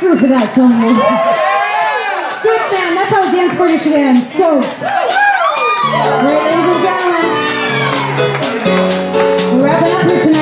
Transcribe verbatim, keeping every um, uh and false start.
through for that song. Good man, that's how dance party should end. So, great, ladies and gentlemen, we're wrapping up here tonight.